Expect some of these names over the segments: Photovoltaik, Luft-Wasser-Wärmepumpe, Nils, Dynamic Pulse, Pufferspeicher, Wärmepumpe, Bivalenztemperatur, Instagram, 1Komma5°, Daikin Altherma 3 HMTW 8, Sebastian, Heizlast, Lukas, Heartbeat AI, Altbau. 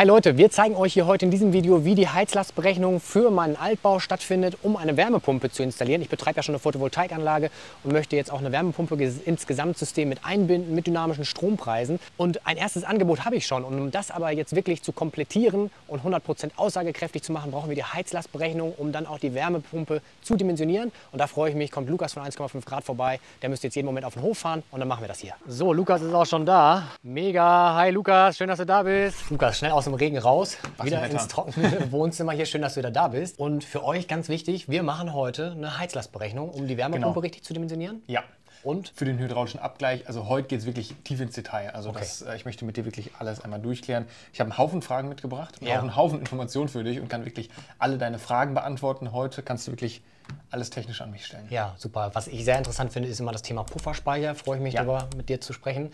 Hi Leute, wir zeigen euch hier heute in diesem Video, wie die Heizlastberechnung für meinen Altbau stattfindet, um eine Wärmepumpe zu installieren. Ich betreibe ja schon eine Photovoltaikanlage und möchte jetzt auch eine Wärmepumpe ins Gesamtsystem mit einbinden, mit dynamischen Strompreisen. Und ein erstes Angebot habe ich schon. Und um das aber jetzt wirklich zu komplettieren und 100% aussagekräftig zu machen, brauchen wir die Heizlastberechnung, um dann auch die Wärmepumpe zu dimensionieren. Und da freue ich mich, kommt Lukas von 1,5° vorbei. Der müsste jetzt jeden Moment auf den Hof fahren und dann machen wir das hier. So, Lukas ist auch schon da. Mega, hi Lukas, schön, dass du da bist. Lukas, schnell aus dem Regen raus, wieder ins trockene Wohnzimmer hier. Schön, dass du wieder da bist. Und für euch ganz wichtig, wir machen heute eine Heizlastberechnung, um die Wärmepumpe richtig zu dimensionieren. Ja. Und für den hydraulischen Abgleich, also heute geht es wirklich tief ins Detail. Also ich möchte mit dir wirklich alles einmal durchklären. Ich habe einen Haufen Fragen mitgebracht und auch einen Haufen Informationen für dich und kann wirklich alle deine Fragen beantworten. Heute kannst du wirklich alles technisch an mich stellen. Ja, super. Was ich sehr interessant finde, ist immer das Thema Pufferspeicher. Freue ich mich darüber, mit dir zu sprechen.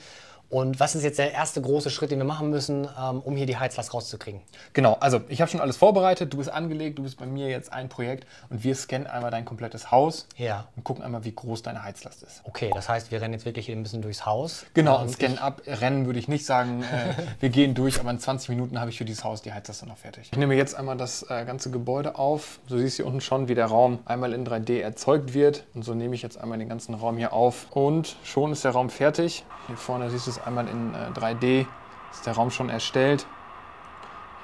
Und was ist jetzt der erste große Schritt, den wir machen müssen, um hier die Heizlast rauszukriegen? Genau, also ich habe schon alles vorbereitet, du bist angelegt, du bist bei mir jetzt ein Projekt und wir scannen einmal dein komplettes Haus und gucken einmal, wie groß deine Heizlast ist. Okay, das heißt, wir rennen jetzt wirklich ein bisschen durchs Haus. Genau, und scannen ab. Rennen würde ich nicht sagen, wir gehen durch, aber in 20 Minuten habe ich für dieses Haus die Heizlast dann noch fertig. Ich nehme jetzt einmal das ganze Gebäude auf. Du siehst hier unten schon, wie der Raum einmal in 3D erzeugt wird. Und so nehme ich jetzt einmal den ganzen Raum hier auf und schon ist der Raum fertig. Hier vorne siehst du es einmal in 3D, ist der Raum schon erstellt.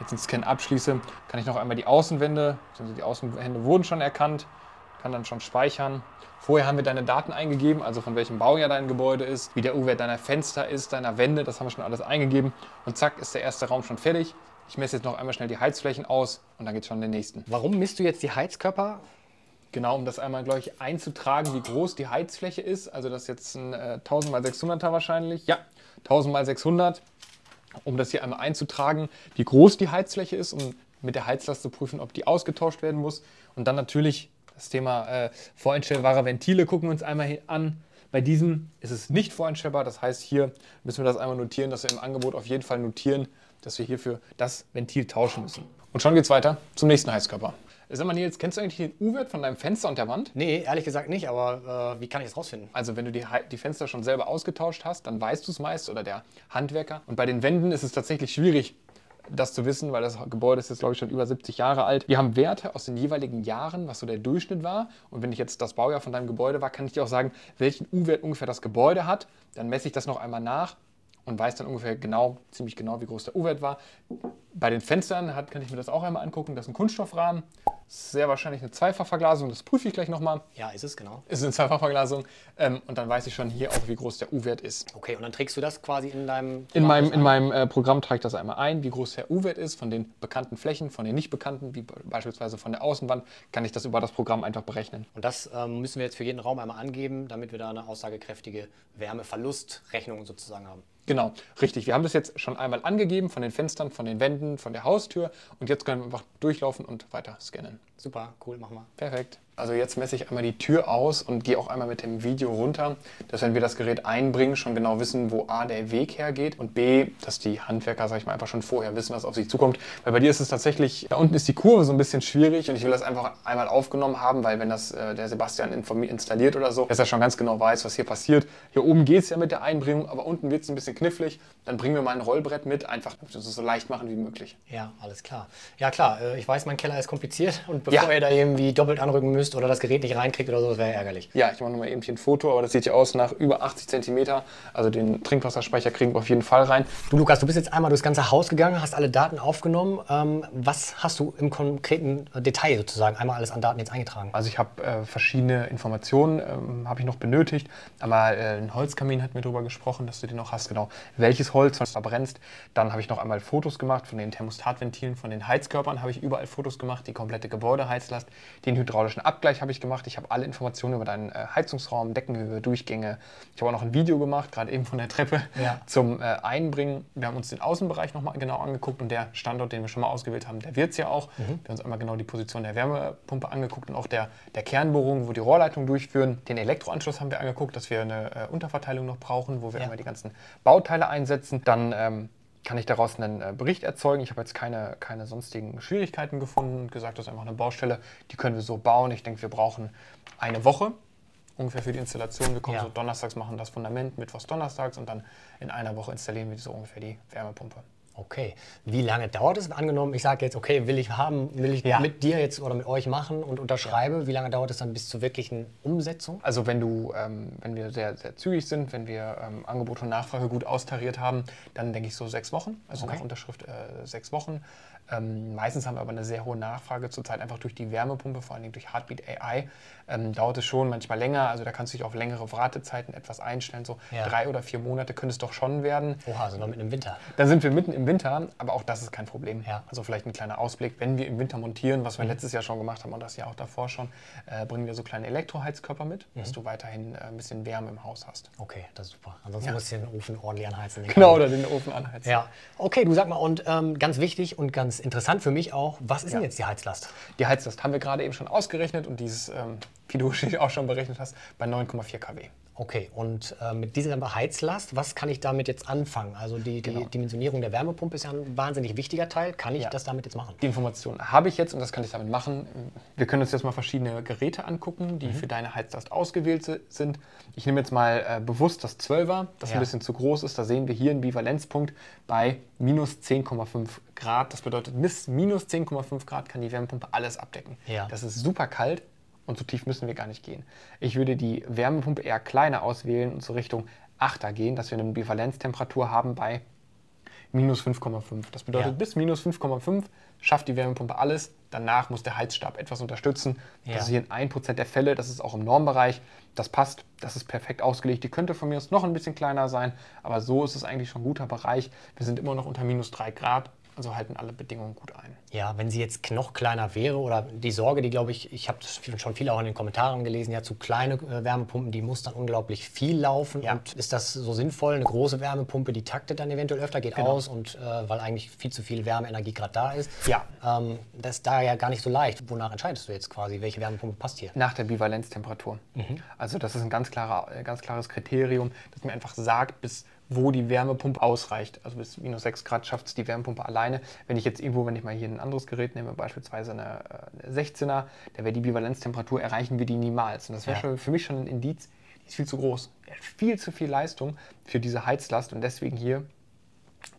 Jetzt den Scan abschließe, kann ich noch einmal die Außenwände, also die Außenwände wurden schon erkannt, kann dann schon speichern. Vorher haben wir deine Daten eingegeben, also von welchem Baujahr dein Gebäude ist, wie der U-Wert deiner Fenster ist, deiner Wände, das haben wir schon alles eingegeben und zack ist der erste Raum schon fertig. Ich messe jetzt noch einmal schnell die Heizflächen aus und dann geht es schon in den nächsten. Warum misst du jetzt die Heizkörper? Genau, um das einmal, glaube ich, einzutragen, wie groß die Heizfläche ist. Also das ist jetzt ein 1000x600er wahrscheinlich. Ja, 1000x600, um das hier einmal einzutragen, wie groß die Heizfläche ist, um mit der Heizlast zu prüfen, ob die ausgetauscht werden muss. Und dann natürlich das Thema voreinstellbare Ventile gucken wir uns einmal an. Bei diesem ist es nicht voreinstellbar, das heißt, hier müssen wir das einmal notieren, dass wir im Angebot auf jeden Fall notieren, dass wir hierfür das Ventil tauschen müssen. Und schon geht es weiter zum nächsten Heizkörper. Sag mal Nils, kennst du eigentlich den U-Wert von deinem Fenster und der Wand? Nee, ehrlich gesagt nicht, aber wie kann ich das rausfinden? Also wenn du die Fenster schon selber ausgetauscht hast, dann weißt du es meist oder der Handwerker. Und bei den Wänden ist es tatsächlich schwierig, das zu wissen, weil das Gebäude ist jetzt, glaube ich, schon über 70 Jahre alt. Wir haben Werte aus den jeweiligen Jahren, was so der Durchschnitt war. Und wenn ich jetzt das Baujahr von deinem Gebäude war, kann ich dir auch sagen, welchen U-Wert ungefähr das Gebäude hat. Dann messe ich das noch einmal nach und weiß dann ungefähr genau, ziemlich genau, wie groß der U-Wert war. Bei den Fenstern kann ich mir das auch einmal angucken. Das ist ein Kunststoffrahmen. Sehr wahrscheinlich eine Zweifachverglasung, das prüfe ich gleich nochmal. Ja, ist es, genau. Ist eine Zweifachverglasung und dann weiß ich schon hier auch, wie groß der U-Wert ist. Okay, und dann trägst du das quasi in deinem Programm In meinem Programm trage ich das einmal ein, wie groß der U-Wert ist von den bekannten Flächen, von den nicht bekannten, wie beispielsweise von der Außenwand, kann ich das über das Programm einfach berechnen. Und das müssen wir jetzt für jeden Raum einmal angeben, damit wir da eine aussagekräftige Wärmeverlustrechnung sozusagen haben. Genau, richtig. Wir haben das jetzt schon einmal angegeben von den Fenstern, von den Wänden, von der Haustür und jetzt können wir einfach durchlaufen und weiter scannen. Super, cool, machen wir. Perfekt. Also jetzt messe ich einmal die Tür aus und gehe auch einmal mit dem Video runter, dass wenn wir das Gerät einbringen, schon genau wissen, wo A, der Weg hergeht und B, dass die Handwerker, sag ich mal, einfach schon vorher wissen, was auf sie zukommt. Weil bei dir ist es tatsächlich, da unten ist die Kurve so ein bisschen schwierig und ich will das einfach einmal aufgenommen haben, weil wenn das der Sebastian installiert oder so, dass er schon ganz genau weiß, was hier passiert. Hier oben geht es ja mit der Einbringung, aber unten wird es ein bisschen knifflig, dann bringen wir mal ein Rollbrett mit, einfach das so leicht machen wie möglich. Ja, alles klar. Ja klar, ich weiß, mein Keller ist kompliziert und bevor ihr da irgendwie doppelt anrücken müsst oder das Gerät nicht reinkriegt oder so, das wäre ärgerlich. Ja, ich mache nochmal eben hier ein Foto, aber das sieht ja aus nach über 80 cm, also den Trinkwasserspeicher kriegen wir auf jeden Fall rein. Du Lukas, du bist jetzt einmal durchs ganze Haus gegangen, hast alle Daten aufgenommen. Was hast du im konkreten Detail sozusagen einmal alles an Daten jetzt eingetragen? Also ich habe verschiedene Informationen, habe ich noch benötigt, aber ein Holzkamin hat mir darüber gesprochen, dass du den noch hast, genau. Welches Holz du verbrennst. Dann habe ich noch einmal Fotos gemacht von den Thermostatventilen, von den Heizkörpern habe ich überall Fotos gemacht, die komplette Gebäudeheizlast, den hydraulischen Abgleich habe ich gemacht. Ich habe alle Informationen über deinen Heizungsraum, Deckenhöhe, Durchgänge. Ich habe auch noch ein Video gemacht, gerade eben von der Treppe zum Einbringen. Wir haben uns den Außenbereich nochmal genau angeguckt und der Standort, den wir schon mal ausgewählt haben, der wird es ja auch. Wir haben uns einmal genau die Position der Wärmepumpe angeguckt und auch der Kernbohrung, wo die Rohrleitung durchführen. Den Elektroanschluss haben wir angeguckt, dass wir eine Unterverteilung noch brauchen, wo wir einmal die ganzen Bauteile einsetzen, dann kann ich daraus einen Bericht erzeugen. Ich habe jetzt keine sonstigen Schwierigkeiten gefunden und gesagt, das ist einfach eine Baustelle, die können wir so bauen. Ich denke, wir brauchen eine Woche ungefähr für die Installation. Wir kommen so donnerstags, machen das Fundament, mittwochs, donnerstags und dann in einer Woche installieren wir so ungefähr die Wärmepumpe. Okay. Wie lange dauert es? Angenommen, ich sage jetzt, okay, will ich haben, will ich mit dir jetzt oder mit euch machen und unterschreibe. Wie lange dauert es dann bis zur wirklichen Umsetzung? Also wenn du, wenn wir sehr, sehr zügig sind, wenn wir Angebot und Nachfrage gut austariert haben, dann denke ich so 6 Wochen, also nach Unterschrift 6 Wochen. Meistens haben wir aber eine sehr hohe Nachfrage zurzeit einfach durch die Wärmepumpe, vor allen Dingen durch Heartbeat AI. Dauert es schon manchmal länger, also da kannst du dich auf längere Wartezeiten etwas einstellen, so 3 oder 4 Monate können es doch schon werden. Oha, sind wir mitten im Winter. Dann sind wir mitten im Winter, aber auch das ist kein Problem. Ja. Also vielleicht ein kleiner Ausblick, wenn wir im Winter montieren, was wir letztes Jahr schon gemacht haben und das Jahr auch davor schon, bringen wir so kleine Elektroheizkörper mit, dass du weiterhin ein bisschen Wärme im Haus hast. Okay, das ist super. Ansonsten musst du den Ofen ordentlich anheizen. Genau, oder den Ofen anheizen. Ja. Okay, du sag mal, und ganz wichtig und ganz interessant für mich auch, was ist denn jetzt die Heizlast? Die Heizlast haben wir gerade eben schon ausgerechnet und dieses, wie du auch schon berechnet hast, bei 9,4 kW. Okay, und mit dieser Heizlast, was kann ich damit jetzt anfangen? Also die Dimensionierung der Wärmepumpe ist ja ein wahnsinnig wichtiger Teil. Kann ich das damit jetzt machen? Die Information habe ich jetzt und das kann ich damit machen. Wir können uns jetzt mal verschiedene Geräte angucken, die für deine Heizlast ausgewählt sind. Ich nehme jetzt mal bewusst das 12er, das ein bisschen zu groß ist. Da sehen wir hier einen Bivalenzpunkt bei minus 10,5 Grad. Das bedeutet, bis minus 10,5 Grad kann die Wärmepumpe alles abdecken. Ja. Das ist super kalt. Und so tief müssen wir gar nicht gehen. Ich würde die Wärmepumpe eher kleiner auswählen und so Richtung 8er gehen, dass wir eine Bivalenztemperatur haben bei minus 5,5. Das bedeutet, bis minus 5,5 schafft die Wärmepumpe alles. Danach muss der Heizstab etwas unterstützen. Das ist hier in 1% der Fälle. Das ist auch im Normbereich. Das passt. Das ist perfekt ausgelegt. Die könnte von mir aus noch ein bisschen kleiner sein. Aber so ist es eigentlich schon ein guter Bereich. Wir sind immer noch unter minus 3 Grad. Also halten alle Bedingungen gut ein. Ja, wenn sie jetzt noch kleiner wäre oder die Sorge, die glaube ich, ich habe schon viel auch in den Kommentaren gelesen, ja, zu kleine Wärmepumpen, die muss dann unglaublich viel laufen. Ja. Und ist das so sinnvoll? Eine große Wärmepumpe, die taktet dann eventuell öfter, geht aus und weil eigentlich viel zu viel Wärmeenergie gerade da ist. Ja. Das ist da ja gar nicht so leicht. Wonach entscheidest du jetzt quasi, welche Wärmepumpe passt hier? Nach der Bivalenztemperatur. Also das ist ein ganz klares Kriterium, das mir einfach sagt, bis wo die Wärmepumpe ausreicht. Also bis minus 6 Grad schafft es die Wärmepumpe alleine. Wenn ich jetzt irgendwo, wenn ich mal hier ein anderes Gerät nehme, beispielsweise eine 16er, da wäre die Bivalenztemperatur, erreichen wir die niemals. Und das wäre für mich schon ein Indiz, die ist viel zu groß. Die hat viel zu viel Leistung für diese Heizlast und deswegen hier,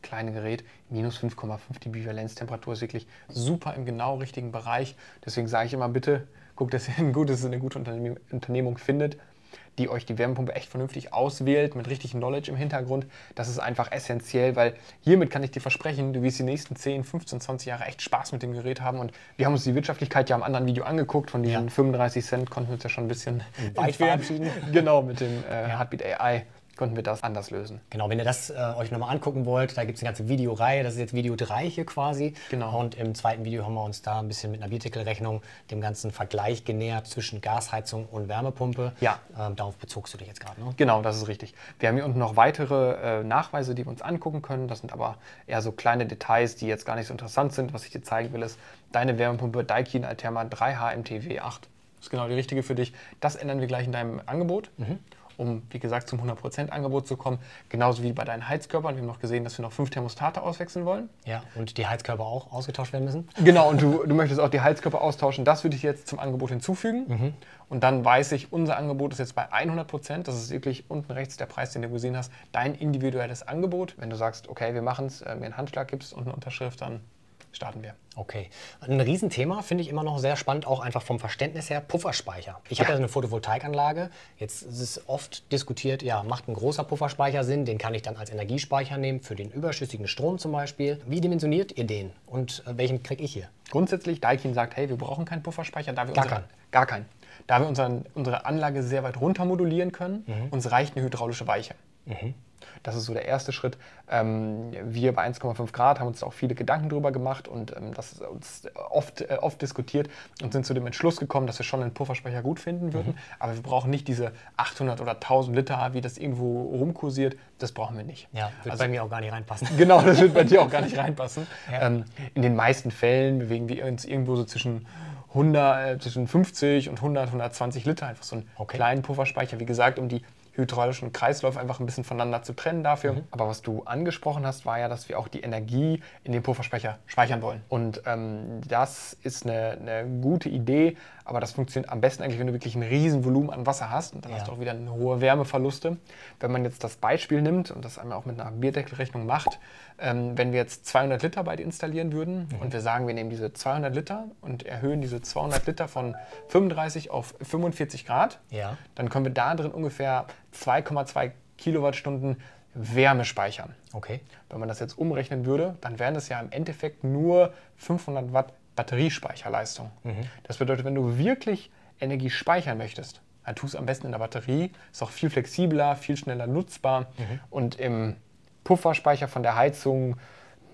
kleine Gerät, minus 5,5. Die Bivalenztemperatur ist wirklich super im genau richtigen Bereich. Deswegen sage ich immer, bitte guckt, dass ihr eine gute Unternehmung findet, die euch die Wärmepumpe echt vernünftig auswählt, mit richtig Knowledge im Hintergrund. Das ist einfach essentiell, weil hiermit kann ich dir versprechen, du wirst die nächsten 10, 15, 20 Jahre echt Spaß mit dem Gerät haben. Und wir haben uns die Wirtschaftlichkeit ja im anderen Video angeguckt. Von diesen 35 Cent konnten wir uns ja schon ein bisschen weit verabschieden. Genau, mit dem Heartbeat AI konnten wir das anders lösen. Genau, wenn ihr das euch nochmal angucken wollt, da gibt es eine ganze Videoreihe, das ist jetzt Video 3 hier quasi. Genau. Und im zweiten Video haben wir uns da ein bisschen mit einer Biertikelrechnung dem ganzen Vergleich genähert zwischen Gasheizung und Wärmepumpe. Ja. Darauf bezogst du dich jetzt gerade, ne? Genau, das ist richtig. Wir haben hier unten noch weitere Nachweise, die wir uns angucken können. Das sind aber eher so kleine Details, die jetzt gar nicht so interessant sind. Was ich dir zeigen will, ist deine Wärmepumpe Daikin Altherma 3 HMTW 8. Das ist genau die richtige für dich. Das ändern wir gleich in deinem Angebot. Um, wie gesagt, zum 100% Angebot zu kommen. Genauso wie bei deinen Heizkörpern. Wir haben noch gesehen, dass wir noch 5 Thermostate auswechseln wollen. Ja, und die Heizkörper auch ausgetauscht werden müssen. Genau, und du möchtest auch die Heizkörper austauschen. Das würde ich jetzt zum Angebot hinzufügen. Und dann weiß ich, unser Angebot ist jetzt bei 100%. Das ist wirklich unten rechts der Preis, den du gesehen hast. Dein individuelles Angebot. Wenn du sagst, okay, wir machen es, mir einen Handschlag gibst und eine Unterschrift, dann starten wir. Okay. Ein Riesenthema finde ich immer noch sehr spannend, auch einfach vom Verständnis her, Pufferspeicher. Ich habe ja eine Photovoltaikanlage. Jetzt ist es oft diskutiert, ja, macht ein großer Pufferspeicher Sinn? Den kann ich dann als Energiespeicher nehmen, für den überschüssigen Strom zum Beispiel. Wie dimensioniert ihr den und welchen kriege ich hier? Grundsätzlich, Daikin sagt, hey, wir brauchen keinen Pufferspeicher. Da wir unsere Anlage sehr weit runter modulieren können, uns reicht eine hydraulische Weiche. Das ist so der erste Schritt. Wir bei 1,5 Grad haben uns auch viele Gedanken drüber gemacht und das ist uns oft diskutiert und sind zu dem Entschluss gekommen, dass wir schon einen Pufferspeicher gut finden würden, aber wir brauchen nicht diese 800 oder 1000 Liter, wie das irgendwo rumkursiert, das brauchen wir nicht. Ja, wird also bei mir auch gar nicht reinpassen. Genau, das wird bei dir auch gar nicht reinpassen. Ja. In den meisten Fällen bewegen wir uns irgendwo so zwischen 50 und 100, 120 Liter, einfach so einen kleinen Pufferspeicher, wie gesagt, um die hydraulischen Kreisläufe einfach ein bisschen voneinander zu trennen dafür. Mhm. Aber was du angesprochen hast, war ja, dass wir auch die Energie in den Pufferspeicher speichern wollen. Und das ist eine gute Idee, aber das funktioniert am besten eigentlich, wenn du wirklich ein riesen Volumen an Wasser hast. Und dann hast du auch wieder eine hohe Wärmeverluste. Wenn man jetzt das Beispiel nimmt und das einmal auch mit einer Bierdeckelrechnung macht, wenn wir jetzt 200 Liter bei dir installieren würden und wir sagen, wir nehmen diese 200 Liter und erhöhen diese 200 Liter von 35 auf 45 Grad, dann können wir da drin ungefähr 2,2 Kilowattstunden Wärme speichern. Okay. Wenn man das jetzt umrechnen würde, dann wären das ja im Endeffekt nur 500 Watt Batteriespeicherleistung. Mhm. Das bedeutet, wenn du wirklich Energie speichern möchtest, dann tust du es am besten in der Batterie. Ist auch viel flexibler, viel schneller nutzbar. Mhm. Und im Pufferspeicher von der Heizung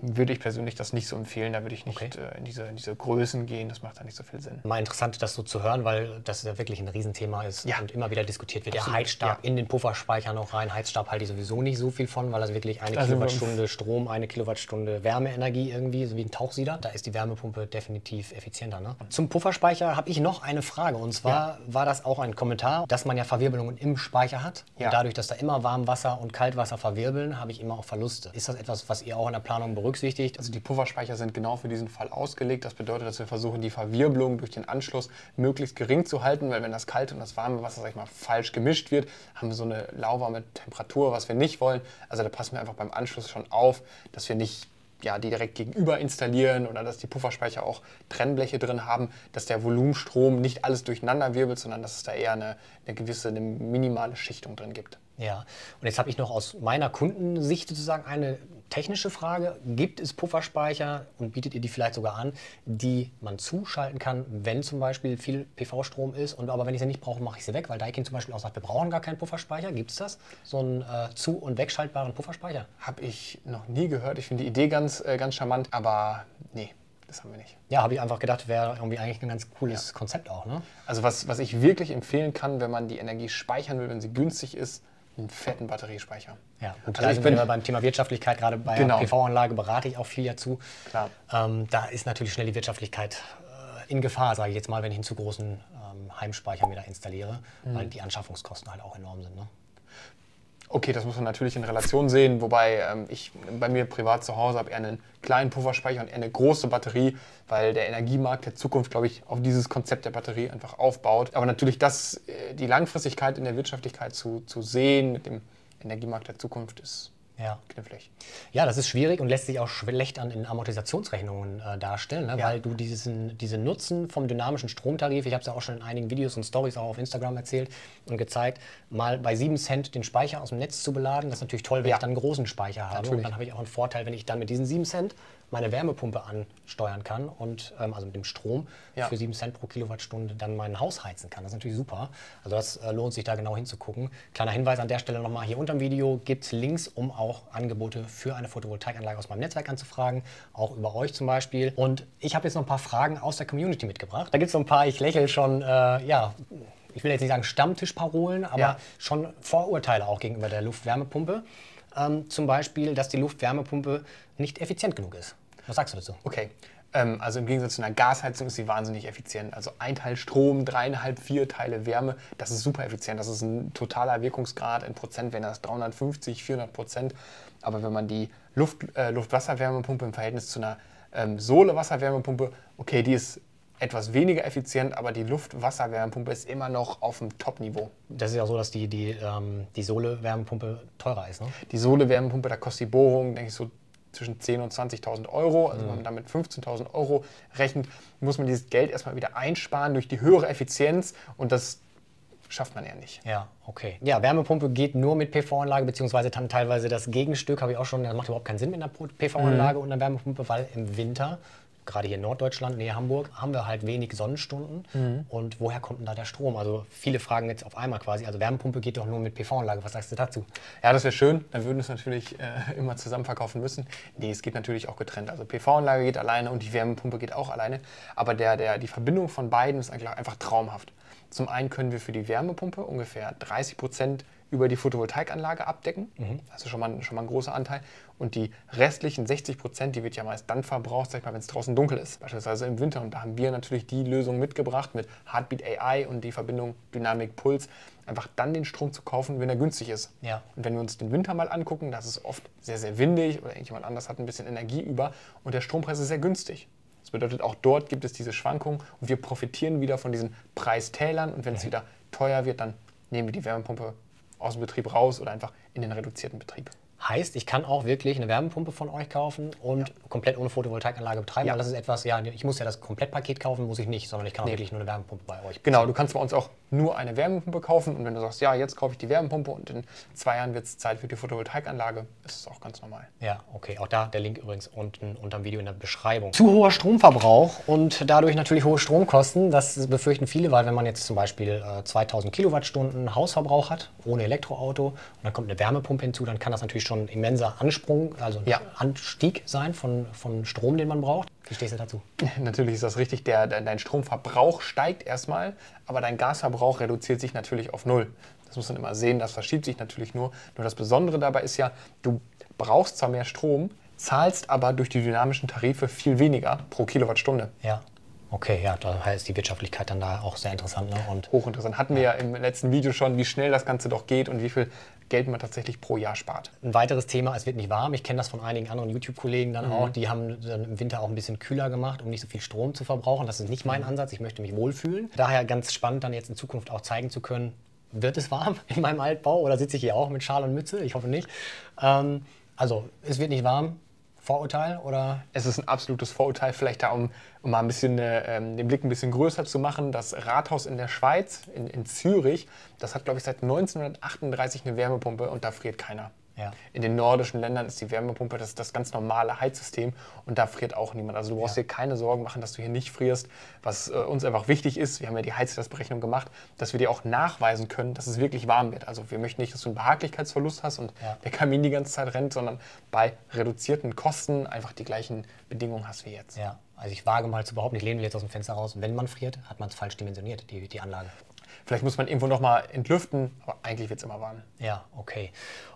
würde ich persönlich das nicht so empfehlen. Da würde ich nicht in diese Größen gehen. Das macht da nicht so viel Sinn. Mal interessant, das so zu hören, weil das ja wirklich ein Riesenthema ist und immer wieder diskutiert wird. Absolut. Der Heizstab in den Pufferspeicher noch rein. Heizstab halte ich sowieso nicht so viel von, weil das wirklich eine Kilowattstunde Strom, eine Kilowattstunde Wärmeenergie irgendwie, so wie ein Tauchsieder. Da ist die Wärmepumpe definitiv effizienter. Ne? Zum Pufferspeicher habe ich noch eine Frage. Und zwar war das auch ein Kommentar, dass man ja Verwirbelungen im Speicher hat. Und dadurch, dass da immer Warmwasser und Kaltwasser verwirbeln, habe ich immer auch Verluste. Ist das etwas, was ihr auch in der Planung berücksichtigt? Also die Pufferspeicher sind genau für diesen Fall ausgelegt. Das bedeutet, dass wir versuchen, die Verwirbelung durch den Anschluss möglichst gering zu halten, weil wenn das kalte und das warme Wasser, sag ich mal, falsch gemischt wird, haben wir so eine lauwarme Temperatur, was wir nicht wollen. Also da passen wir einfach beim Anschluss schon auf, dass wir nicht die direkt gegenüber installieren oder dass die Pufferspeicher auch Trennbleche drin haben, dass der Volumenstrom nicht alles durcheinander wirbelt, sondern dass es da eher eine minimale Schichtung drin gibt. Ja, und jetzt habe ich noch aus meiner Kundensicht sozusagen eine technische Frage. Gibt es Pufferspeicher und bietet ihr die vielleicht sogar an, die man zuschalten kann, wenn zum Beispiel viel PV-Strom ist? Und aber wenn ich sie nicht brauche, mache ich sie weg, weil Daikin zum Beispiel auch sagt, wir brauchen gar keinen Pufferspeicher. Gibt es das? So einen zu- und wegschaltbaren Pufferspeicher? Habe ich noch nie gehört. Ich finde die Idee ganz charmant, aber nee. Das haben wir nicht. Ja, habe ich einfach gedacht, wäre irgendwie eigentlich ein ganz cooles Konzept auch. Ne? Also was ich wirklich empfehlen kann, wenn man die Energie speichern will, wenn sie günstig ist, einen fetten Batteriespeicher. Ja, gut, also ich bin beim Thema Wirtschaftlichkeit, gerade bei einer PV-Anlage berate ich auch viel dazu. Klar. Da ist natürlich schnell die Wirtschaftlichkeit in Gefahr, sage ich jetzt mal, wenn ich einen zu großen Heimspeicher mir da installiere, weil die Anschaffungskosten halt auch enorm sind. Ne? Okay, das muss man natürlich in Relation sehen, wobei ich bei mir privat zu Hause habe eher einen kleinen Pufferspeicher und eher eine große Batterie, weil der Energiemarkt der Zukunft, glaube ich, auf dieses Konzept der Batterie einfach aufbaut. Aber natürlich, die Langfristigkeit in der Wirtschaftlichkeit zu sehen mit dem Energiemarkt der Zukunft ist knifflig. Ja, das ist schwierig und lässt sich auch schlecht in Amortisationsrechnungen darstellen, ne? Weil du diesen Nutzen vom dynamischen Stromtarif, ich habe es ja auch schon in einigen Videos und Stories auch auf Instagram erzählt und gezeigt, mal bei 7 Cent den Speicher aus dem Netz zu beladen, das ist natürlich toll, wenn ich dann einen großen Speicher habe. Natürlich. Und dann habe ich auch einen Vorteil, wenn ich dann mit diesen 7 Cent meine Wärmepumpe ansteuern kann und also mit dem Strom für 7 Cent pro Kilowattstunde dann mein Haus heizen kann. Das ist natürlich super. Also das lohnt sich da genau hinzugucken. Kleiner Hinweis an der Stelle nochmal, hier unter dem Video gibt es Links, um auch Angebote für eine Photovoltaikanlage aus meinem Netzwerk anzufragen, auch über euch zum Beispiel. Und ich habe jetzt noch ein paar Fragen aus der Community mitgebracht. Da gibt es so ein paar, ich lächle schon, ich will jetzt nicht sagen Stammtischparolen, aber schon Vorurteile auch gegenüber der Luft-Wärmepumpe. Zum Beispiel, dass die Luft-Wärmepumpe nicht effizient genug ist. Was sagst du dazu? Okay, also im Gegensatz zu einer Gasheizung ist sie wahnsinnig effizient. Also ein Teil Strom, 3,5, 4 Teile Wärme, das ist super effizient. Das ist ein totaler Wirkungsgrad in Prozent, wenn das 350, 400%. Aber wenn man die Luft-Wasser-Wärmepumpe im Verhältnis zu einer Sole-Wasser-Wärmepumpe, okay, die ist etwas weniger effizient, aber die Luft-Wasser-Wärmepumpe ist immer noch auf dem Top-Niveau. Das ist ja so, dass die Sole-Wärmepumpe teurer ist, ne? Die Sole-Wärmepumpe, da kostet die Bohrung, denke ich, so zwischen 10.000 und 20.000 Euro. Also wenn man damit 15.000 Euro rechnet, muss man dieses Geld erstmal wieder einsparen durch die höhere Effizienz und das schafft man eher nicht. Ja, okay. Ja, Wärmepumpe geht nur mit PV-Anlage, beziehungsweise dann teilweise das Gegenstück, habe ich auch schon, das macht überhaupt keinen Sinn mit einer PV-Anlage und einer Wärmepumpe, weil im Winter, gerade hier in Norddeutschland, Nähe Hamburg, haben wir halt wenig Sonnenstunden. Und woher kommt denn da der Strom? Also viele Fragen jetzt auf einmal quasi. Also Wärmepumpe geht doch nur mit PV-Anlage. Was sagst du dazu? Ja, das wäre schön. Dann würden wir es natürlich immer zusammen verkaufen müssen. Nee, es geht natürlich auch getrennt. Also PV-Anlage geht alleine und die Wärmepumpe geht auch alleine. Aber die Verbindung von beiden ist einfach traumhaft. Zum einen können wir für die Wärmepumpe ungefähr 30% über die Photovoltaikanlage abdecken. Mhm. Das ist schon mal ein großer Anteil. Und die restlichen 60%, die wird ja meist dann verbraucht, sag ich mal, wenn es draußen dunkel ist, beispielsweise im Winter. Und da haben wir natürlich die Lösung mitgebracht mit Heartbeat AI und die Verbindung Dynamic Pulse, einfach dann den Strom zu kaufen, wenn er günstig ist. Ja. Und wenn wir uns den Winter mal angucken, das ist oft sehr, sehr windig oder irgendjemand anders hat ein bisschen Energie über und der Strompreis ist sehr günstig. Das bedeutet, auch dort gibt es diese Schwankungen und wir profitieren wieder von diesen Preistälern und wenn es wieder teuer wird, dann nehmen wir die Wärmepumpe aus dem Betrieb raus oder einfach in den reduzierten Betrieb. Heißt, ich kann auch wirklich eine Wärmepumpe von euch kaufen und komplett ohne Photovoltaikanlage betreiben, weil das ist etwas, ich muss ja das Komplettpaket kaufen, muss ich nicht, sondern ich kann auch wirklich nur eine Wärmepumpe bei euch. Genau, du kannst bei uns auch nur eine Wärmepumpe kaufen und wenn du sagst, ja, jetzt kaufe ich die Wärmepumpe und in 2 Jahren wird es Zeit für die Photovoltaikanlage, ist es auch ganz normal. Ja, okay, auch da der Link übrigens unten unter dem Video in der Beschreibung. Zu hoher Stromverbrauch und dadurch natürlich hohe Stromkosten, das befürchten viele, weil wenn man jetzt zum Beispiel 2000 Kilowattstunden Hausverbrauch hat, ohne Elektroauto und dann kommt eine Wärmepumpe hinzu, dann kann das natürlich schon ein immenser Anstieg sein von Strom, den man braucht. Wie stehst du dazu? Natürlich ist das richtig. Dein Stromverbrauch steigt erstmal, aber dein Gasverbrauch reduziert sich natürlich auf null. Das muss man immer sehen, das verschiebt sich natürlich nur. Nur das Besondere dabei ist ja, du brauchst zwar mehr Strom, zahlst aber durch die dynamischen Tarife viel weniger pro Kilowattstunde. Ja. Okay, ja, da heißt die Wirtschaftlichkeit dann da auch sehr interessant. Ne? Und hochinteressant. Hatten wir ja im letzten Video schon, wie schnell das Ganze doch geht und wie viel Geld man tatsächlich pro Jahr spart. Ein weiteres Thema, es wird nicht warm. Ich kenne das von einigen anderen YouTube-Kollegen dann auch. Die haben dann im Winter auch ein bisschen kühler gemacht, um nicht so viel Strom zu verbrauchen. Das ist nicht mein Ansatz. Ich möchte mich wohlfühlen. Daher ganz spannend, dann jetzt in Zukunft auch zeigen zu können, wird es warm in meinem Altbau oder sitze ich hier auch mit Schal und Mütze? Ich hoffe nicht. Also, es wird nicht warm. Vorurteil oder? Es ist ein absolutes Vorurteil, vielleicht da, um mal ein bisschen den Blick ein bisschen größer zu machen. Das Rathaus in der Schweiz, in Zürich, das hat, glaube ich, seit 1938 eine Wärmepumpe und da friert keiner. Ja. In den nordischen Ländern ist die Wärmepumpe das ganz normale Heizsystem und da friert auch niemand. Also du brauchst dir keine Sorgen machen, dass du hier nicht frierst. Was uns einfach wichtig ist, wir haben ja die Heizlastberechnung gemacht, dass wir dir auch nachweisen können, dass es wirklich warm wird. Also wir möchten nicht, dass du einen Behaglichkeitsverlust hast und der Kamin die ganze Zeit rennt, sondern bei reduzierten Kosten einfach die gleichen Bedingungen hast wie jetzt. Ja. Also ich wage mal zu behaupten, ich lehne mich jetzt aus dem Fenster raus, wenn man friert, hat man es falsch dimensioniert, die Anlage. Vielleicht muss man irgendwo nochmal entlüften, aber eigentlich wird es immer warm. Ja, okay.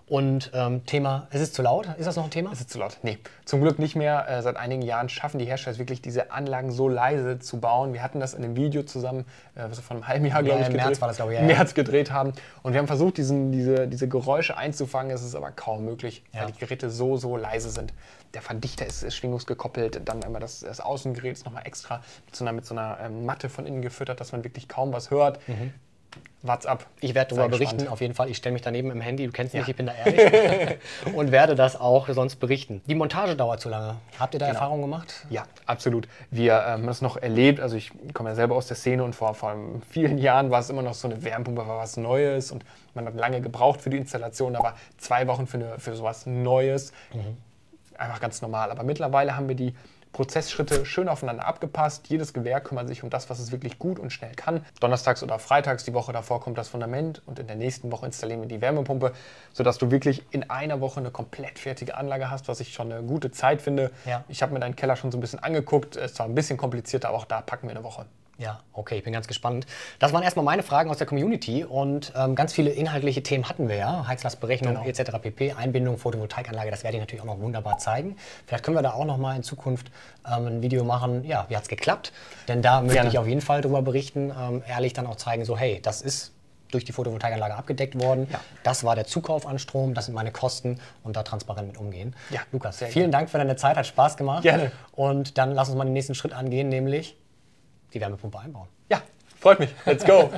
Und Thema, ist es zu laut? Ist das noch ein Thema? Ist es zu laut? Nee, zum Glück nicht mehr. Seit einigen Jahren schaffen die Hersteller wirklich, diese Anlagen so leise zu bauen. Wir hatten das in einem Video zusammen, was wir vor einem halben Jahr, glaube ich, gedreht, März war das, glaube ich, im März gedreht haben. Und wir haben versucht, diese Geräusche einzufangen. Es ist aber kaum möglich, weil die Geräte so, so leise sind. Der Verdichter ist schwingungsgekoppelt, dann einmal das Außengerät ist nochmal extra mit so einer Matte von innen gefüttert, dass man wirklich kaum was hört. Mhm. What's up? Ich werde darüber berichten, auf jeden Fall. Ich stelle mich daneben im Handy, du kennst mich, ich bin da ehrlich. Und werde das auch sonst berichten. Die Montage dauert zu lange. Habt ihr da Erfahrungen gemacht? Ja, absolut. Wir haben das noch erlebt. Also ich komme ja selber aus der Szene und vor vielen Jahren war es immer noch so eine Wärmepumpe, war was Neues. Und man hat lange gebraucht für die Installation, aber 2 Wochen für sowas Neues. Mhm. Einfach ganz normal. Aber mittlerweile haben wir die Prozessschritte schön aufeinander abgepasst. Jedes Gewerk kümmert sich um das, was es wirklich gut und schnell kann. Donnerstags oder freitags, die Woche davor, kommt das Fundament und in der nächsten Woche installieren wir die Wärmepumpe, sodass du wirklich in einer Woche eine komplett fertige Anlage hast, was ich schon eine gute Zeit finde. Ja. Ich habe mir deinen Keller schon so ein bisschen angeguckt. Es war ein bisschen komplizierter, aber auch da packen wir eine Woche. Ja, okay, ich bin ganz gespannt. Das waren erstmal meine Fragen aus der Community und ganz viele inhaltliche Themen hatten wir ja. Heizlastberechnung etc. pp, Einbindung, Photovoltaikanlage, das werde ich natürlich auch noch wunderbar zeigen. Vielleicht können wir da auch noch mal in Zukunft ein Video machen, ja, wie hat es geklappt? Denn da möchte ich auf jeden Fall drüber berichten, ehrlich dann auch zeigen, so hey, das ist durch die Photovoltaikanlage abgedeckt worden. Ja. Das war der Zukauf an Strom, das sind meine Kosten und da transparent mit umgehen. Ja, Lukas, vielen Dank für deine Zeit, hat Spaß gemacht. Gerne. Und dann lass uns mal den nächsten Schritt angehen, nämlich die Wärmepumpe einbauen. Ja, freut mich. Let's go.